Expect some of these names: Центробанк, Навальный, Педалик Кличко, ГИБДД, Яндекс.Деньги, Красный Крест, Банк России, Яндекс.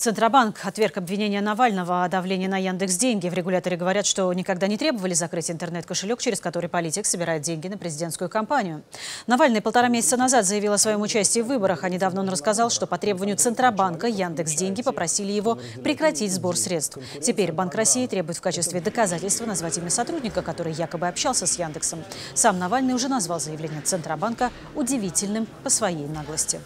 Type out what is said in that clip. Центробанк отверг обвинения Навального о давлении на Яндекс.Деньги. В регуляторе говорят, что никогда не требовали закрыть интернет-кошелек, через который политик собирает деньги на президентскую кампанию. Навальный 1,5 месяца назад заявил о своем участии в выборах, а недавно он рассказал, что по требованию Центробанка Яндекс.Деньги попросили его прекратить сбор средств. Теперь Банк России требует в качестве доказательства назвать имя сотрудника, который якобы общался с Яндексом. Сам Навальный уже назвал заявление Центробанка удивительным по своей наглости.